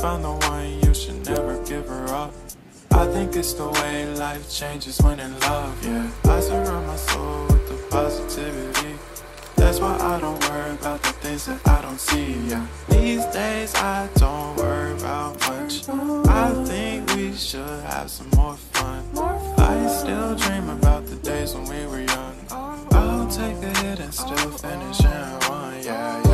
found the one, you should never give her up. I think it's the way life changes when in love, yeah. I surround my soul with the positivity. That's why I don't worry about the things that I don't see, yeah. These days I don't worry about much. I think we should have some more fun. I still dream about the days when we were young. I'll take a hit and still finish and run, yeah.